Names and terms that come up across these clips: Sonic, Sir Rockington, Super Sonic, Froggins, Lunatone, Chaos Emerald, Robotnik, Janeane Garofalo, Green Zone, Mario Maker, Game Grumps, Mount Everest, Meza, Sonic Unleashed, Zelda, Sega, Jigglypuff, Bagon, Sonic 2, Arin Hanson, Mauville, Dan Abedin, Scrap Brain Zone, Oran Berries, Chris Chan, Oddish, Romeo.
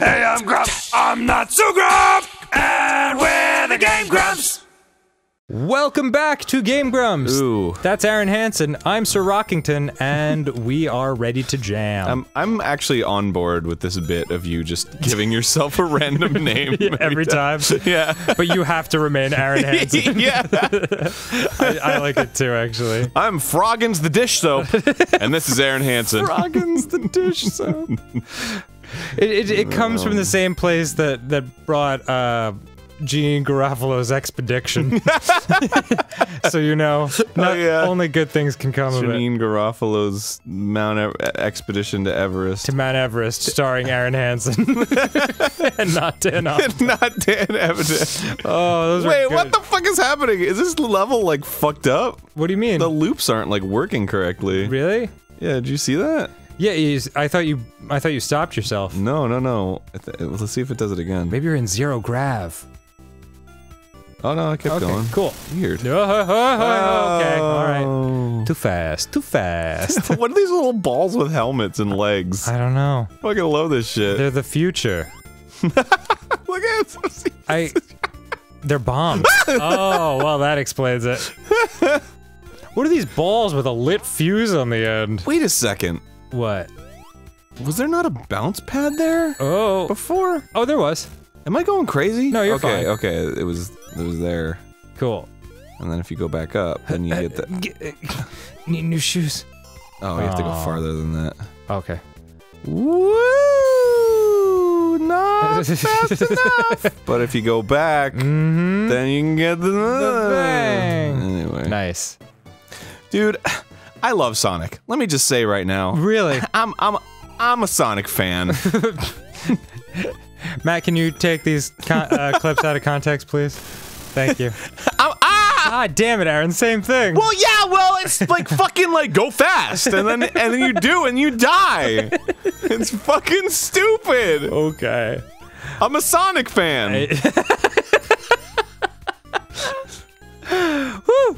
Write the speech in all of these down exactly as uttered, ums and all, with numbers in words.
Hey, I'm Grumps. I'm not so Grump, and we're the Game Grumps. Welcome back to Game Grumps. Ooh, that's Arin Hanson. I'm Sir Rockington, and we are ready to jam. Um, I'm actually on board with this bit of you just giving yourself a random name yeah, every, every time. time. Yeah, but you have to remain Arin Hanson. yeah, I, I like it too. Actually, I'm Froggins the Dish Soap, and this is Arin Hanson. Froggins the Dish Soap. It, it, it comes from the same place that, that brought uh, Janeane Garofalo's Expedition. So, you know, not oh, yeah. only good things can come Janine of it. Janeane Garofalo's Mount e Expedition to Everest. To Mount Everest, starring Arin Hanson. And not Dan Abedin. Not Dan Abedin. Oh, those Wait, are good. What the fuck is happening? Is this level, like, fucked up? What do you mean? The loops aren't, like, working correctly. Really? Yeah, did you see that? Yeah, you, I thought you. I thought you stopped yourself. No, no, no. Let's see if it does it again. Maybe you're in zero grav. Oh no, I kept okay, going. Cool. Weird. Oh, oh, oh, okay. All right. Too fast. Too fast. What are these little balls with helmets and legs? I don't know. I fucking love this shit. They're the future. Look at it. I. They're bombs. Oh well, that explains it. What are these balls with a lit fuse on the end? Wait a second. What? Was there not a bounce pad there? Oh. Before? Oh, there was. Am I going crazy? No, you're okay, fine. Okay, okay, it was, it was there. Cool. And then if you go back up, then you get the- Need new shoes. Oh, you Aww. have to go farther than that. Okay. Woo! Not fast enough! But if you go back, mm-hmm. then you can get the- The thing! Anyway. Nice. Dude. I love Sonic. Let me just say right now. Really? I'm I'm I'm a Sonic fan. Matt, can you take these con uh, clips out of context, please? Thank you. I'm, ah! Ah, damn it, Arin. Same thing. Well, yeah. Well, it's like fucking like go fast, and then and then you do, and you die. It's fucking stupid. Okay. I'm a Sonic fan. I Woo.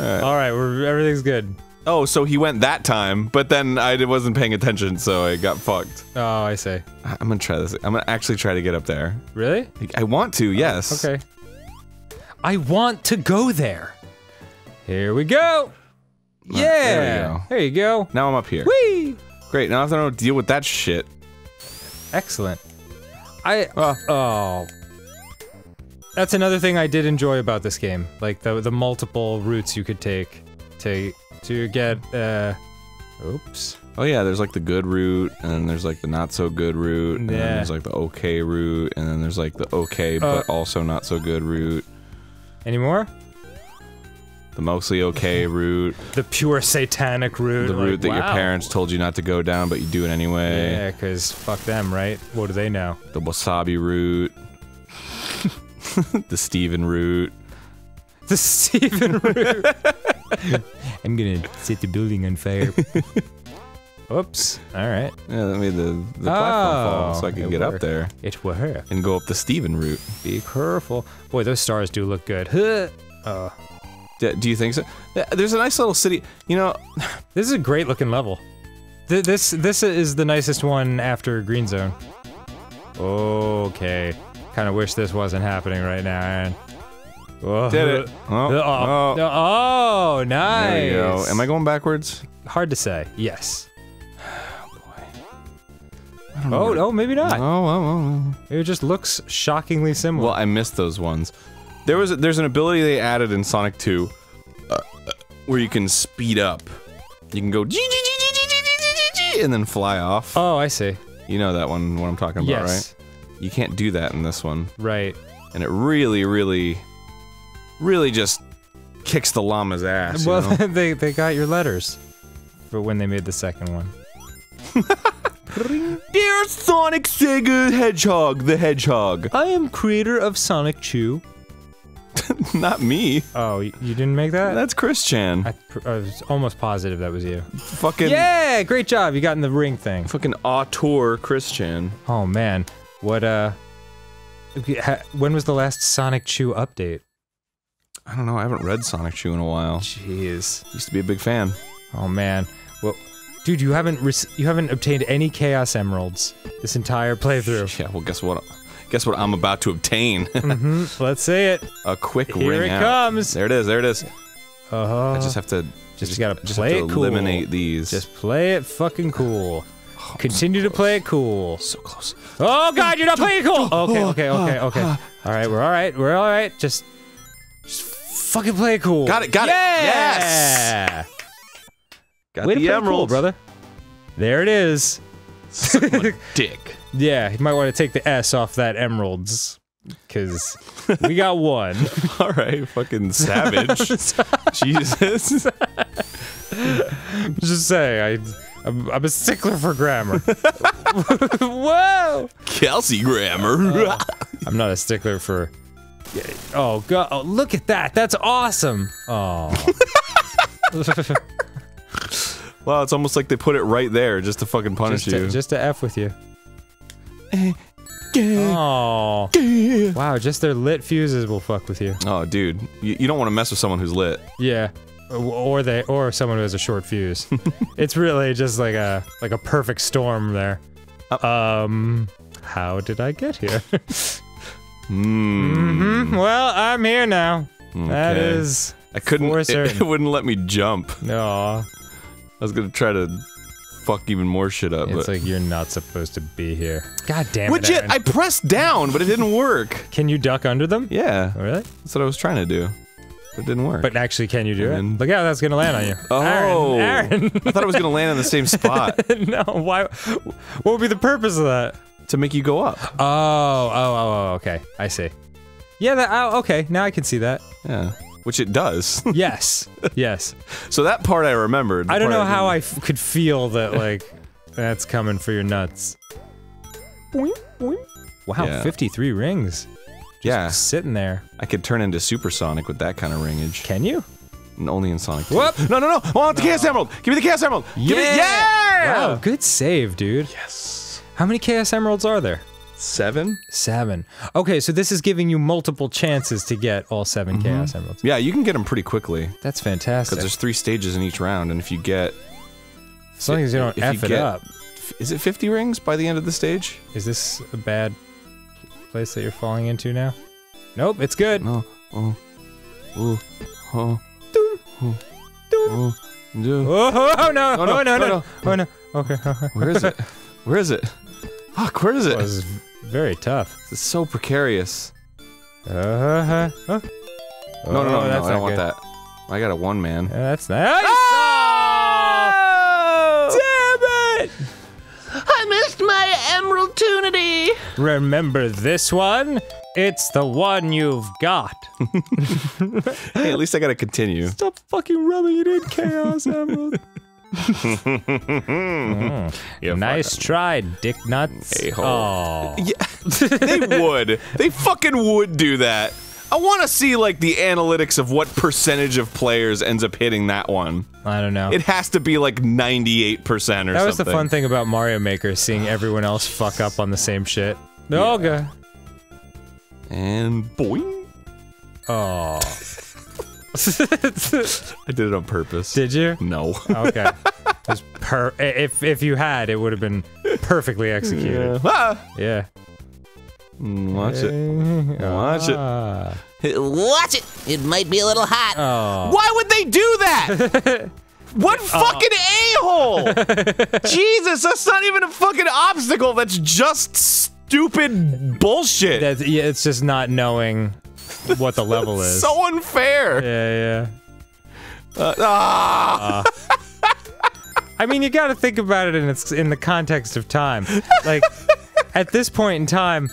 All right. All right, we're, everything's good. Oh, so he went that time, but then I wasn't paying attention, so I got fucked. Oh, I see. I'm gonna try this. I'm gonna actually try to get up there. Really? I want to, yes. Oh, okay. I want to go there. Here we go. Oh, yeah. There we go. There you go. Now I'm up here. Whee! Great, now I don't deal with that shit. Excellent. I- Oh. oh. That's another thing I did enjoy about this game, like the the multiple routes you could take to to get. Uh, oops. Oh yeah, there's like the good route, and then there's like the not so good route, and yeah. then there's like the okay route, and then there's like the okay uh, but also not so good route. Any more? The mostly okay route. The pure satanic route. The like, route that wow. your parents told you not to go down, but you do it anyway. Yeah, because fuck them, right? What do they know? The wasabi route. The Steven route. The Steven route. I'm gonna set the building on fire. Oops. Alright. Yeah, that made the, the platform oh, fall so I could get worked. up there. It worked. And go up the Steven route. Be careful. Boy, those stars do look good. Uh, do, do you think so? There's a nice little city. You know, this is a great looking level. This, this is the nicest one after Green Zone. Okay. Kind of wish this wasn't happening right now, Arin. Whoa. Did it. Oh, oh, oh. oh nice. There you go. Am I going backwards? Hard to say. Yes. Oh, boy. I don't oh, know. oh, maybe not. Oh, oh, oh. It just looks shockingly similar. Well, I missed those ones. There was, there's an ability they added in Sonic two uh, where you can speed up. You can go and then fly off. Oh, I see. You know that one, what I'm talking about, yes. right? You can't do that in this one. Right. And it really, really, really just kicks the llama's ass. Well, you know? they, they got your letters for when they made the second one. Dear Sonic Sega Hedgehog the Hedgehog, I am creator of Sonic two. Not me. Oh, you didn't make that? That's Chris Chan. I, I was almost positive that was you. Fucking. Yeah, great job. You got in the ring thing. Fucking auteur Chris Chan. Oh, man. What, uh, when was the last Sonic two update? I don't know, I haven't read Sonic two in a while. Jeez. Used to be a big fan. Oh, man. Well, Dude, you haven't rec you haven't obtained any Chaos Emeralds this entire playthrough. Yeah, well, guess what? Guess what I'm about to obtain. Mm-hmm. Let's see it. A quick Here ring. Here it out. comes. There it is. There it is. Uh, I just have to. Just, just gotta just play have to it cool. Eliminate these. Just play it fucking cool. Oh, Continue so to play it cool. So close. Oh God, you're not playing cool. Okay, okay, okay, okay. All right, we're all right. We're all right. Just, just fucking play it cool. Got it. Got yeah! it. Yes. Got Way the to play emerald, cool, brother. There it is. Dick. Yeah, you might want to take the S off that emeralds, cause we got one. All right, fucking savage. Jesus. Just say I, I'm, I'm a stickler for grammar. Whoa. Kelsey grammar. Uh, I'm not a stickler for. Oh God! Oh, look at that. That's awesome. Oh. Wow, it's almost like they put it right there just to fucking punish just to, you. Just to F with you. Oh. Wow, just their lit fuses will fuck with you. Oh, dude. You, you don't want to mess with someone who's lit. Yeah. Or they- or someone who has a short fuse. It's really just like a- like a perfect storm there. Um... How did I get here? mm. Mm-hmm. Well, I'm here now. Okay. That is... I couldn't- it, it wouldn't let me jump. Aww. I was gonna try to fuck even more shit up. It's but. like you're not supposed to be here. God damn it. Legit, I pressed down, but it didn't work. Can you duck under them? Yeah. Oh, really? That's what I was trying to do. But it didn't work. But actually, can you do and it? Then... Look out, that's gonna land on you. Oh! Arin, Arin. I thought it was gonna land on the same spot. No, why? What would be the purpose of that? To make you go up. Oh, oh, oh, oh okay. I see. Yeah, that, oh, okay, now I can see that. Yeah. Which it does. Yes. Yes. So that part I remembered. I don't know I how I f could feel that, like, that's coming for your nuts. Boing, boing. Wow, yeah. fifty-three rings. Just yeah. sitting there. I could turn into Super Sonic with that kind of ringage. Can you? And only in Sonic two. Whoop! No, no, no! I want no. the Chaos Emerald! Give me the Chaos Emerald! Yeah! Give me the yeah! Wow, good save, dude. Yes. How many Chaos Emeralds are there? Seven? Seven. Okay, so this is giving you multiple chances to get all seven mm-hmm. Chaos Emeralds. Yeah, you can get them pretty quickly. That's fantastic. Because there's three stages in each round, and if you get... As long it, as you don't F you it get, up. Is it fifty rings by the end of the stage? Is this a bad place that you're falling into now? Nope, it's good. Oh, oh, oh, oh, oh, oh, oh, no, oh, no, oh, no, no, oh, no, okay. Where is it? Where is it? Fuck, where is it? Oh, this is very tough. This is so precarious. Uh-huh. Huh? Oh, no, no, no, no, that's no I don't good. want that. I got a one, man. Yeah, that's nice. Oh! Oh! Damn it! I missed my emerald-tunity. Remember this one? It's the one you've got. Hey, at least I gotta continue. Stop fucking rubbing it in, Chaos Emerald. mm. yeah, nice try, dick nuts. Oh, yeah, they would. They fucking would do that. I want to see like the analytics of what percentage of players ends up hitting that one. I don't know. It has to be like ninety-eight percent or that something. That was the fun thing about Mario Maker, seeing everyone else fuck up on the same shit. They're yeah. all good. And boing. Oh. I did it on purpose. Did you? No. Okay. It was per if if you had, it would have been perfectly executed. Yeah. Ah! Yeah. Watch it. Watch ah. it. Watch it. It might be a little hot. Oh. Why would they do that? What fucking oh. a-hole? Jesus, that's not even a fucking obstacle. That's just stupid bullshit. That's, yeah, it's just not knowing what the level is. So unfair! Yeah, yeah. Uh, ah! Uh, I mean, you gotta think about it in, its, in the context of time. Like, at this point in time,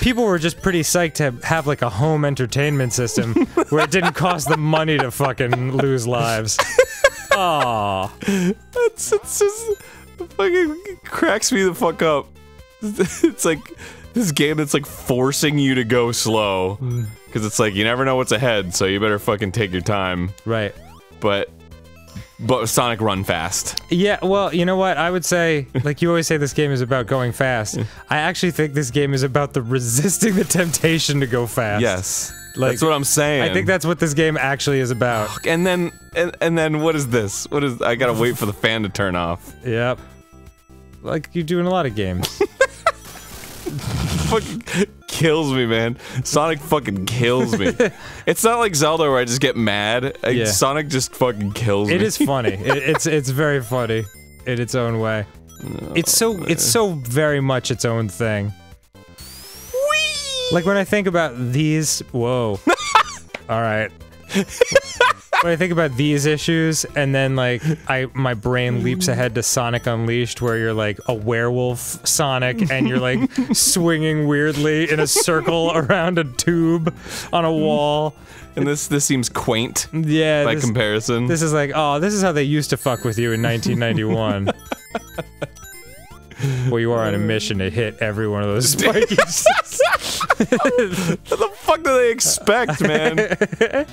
people were just pretty psyched to have, like, a home entertainment system where it didn't cost them money to fucking lose lives. Aww. That's, it's just... It fucking cracks me the fuck up. It's like... This game that's like forcing you to go slow, because it's like you never know what's ahead, so you better fucking take your time. Right. But, but Sonic run fast. Yeah. Well, you know what? I would say, like you always say, this game is about going fast. I actually think this game is about the resisting the temptation to go fast. Yes. Like, that's what I'm saying. I think that's what this game actually is about. And then, and, and then what is this? What is- I gotta wait for the fan to turn off. Yep. Like you do in a lot of games. Fucking kills me, man. Sonic fucking kills me. It's not like Zelda where I just get mad. Like, yeah. Sonic just fucking kills me. It is funny. it, it's it's very funny in its own way. No, it's so man. it's so very much its own thing. Whee! Like when I think about these, whoa. All right. When I think about these issues, and then like I my brain leaps ahead to Sonic Unleashed, where you're like a werewolf Sonic, and you're like swinging weirdly in a circle around a tube on a wall. And this this seems quaint. Yeah, by this, comparison. This is like, oh, this is how they used to fuck with you in nineteen ninety-one. Well, you are on a mission to hit every one of those spiky sticks. What the fuck do they expect, man?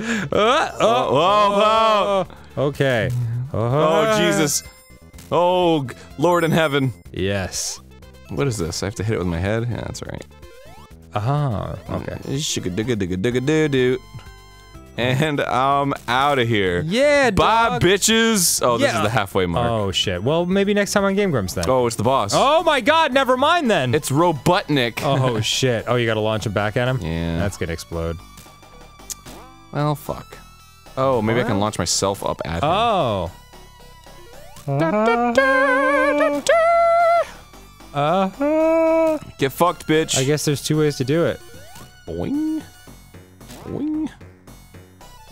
Uh, oh, oh, oh, oh. Okay. Oh, oh, Jesus. Oh, Lord in heaven. Yes. What is this? I have to hit it with my head? Yeah, that's alright. Ah, uh-huh. Okay. Shugga-dugga-dugga-dugga-doo-doo. And I'm out of here. Yeah, bye, dog. Bitches. Oh, yeah. This is the halfway mark. Oh, shit. Well, maybe next time on Game Grumps, then. Oh, it's the boss. Oh, my God. Never mind, then. It's Robotnik. Oh, shit. Oh, you gotta launch him back at him? Yeah. That's gonna explode. Well, fuck. Oh, maybe what? I can launch myself up at him. Oh. Uh, da, da, da, da, da. Uh, Get fucked, bitch. I guess there's two ways to do it. Boing. Boing.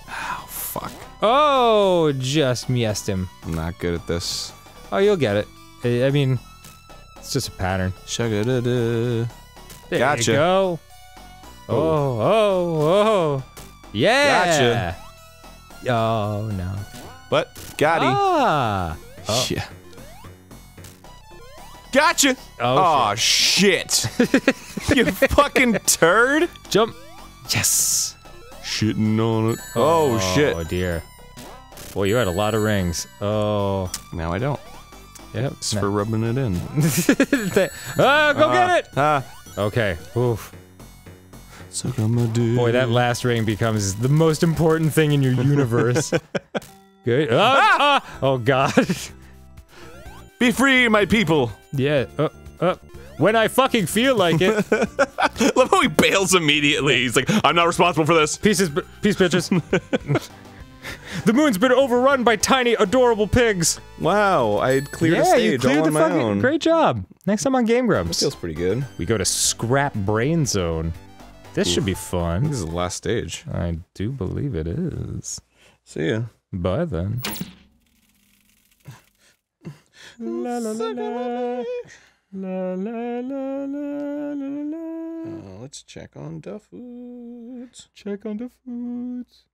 Oh, fuck. Oh, just missed him. I'm not good at this. Oh, you'll get it. I, I mean, it's just a pattern. Shugga-da-da. There gotcha. You go. Oh, oh, oh. Yeah! Gotcha! Oh, no. What? Got him. Ah! Oh. Shit. Gotcha! Oh, oh shit. shit. You fucking turd! Jump! Yes! Shitting on it. Oh, oh shit. Oh, dear. Boy, you had a lot of rings. Oh. Now I don't. Yep. It's no. for rubbing it in. Ah, go uh, get it! Ah. Uh. Okay. Oof. So Boy, that last ring becomes the most important thing in your universe. Good. Oh, ah! Ah! Oh, God. Be free, my people. Yeah. Uh, uh. When I fucking feel like it. Love how he bails immediately. He's like, I'm not responsible for this. Pieces, peace, bitches. The moon's been overrun by tiny, adorable pigs. Wow, I cleared yeah, a stage you cleared all the on my fucking, own. Great job. Next time on Game Grumps. That feels pretty good. We go to Scrap Brain Zone. This Oof. should be fun. This is the last stage. I do believe it is. See ya. Bye then. La la la la la la la la la. Let's check on the foods. Check on the foods.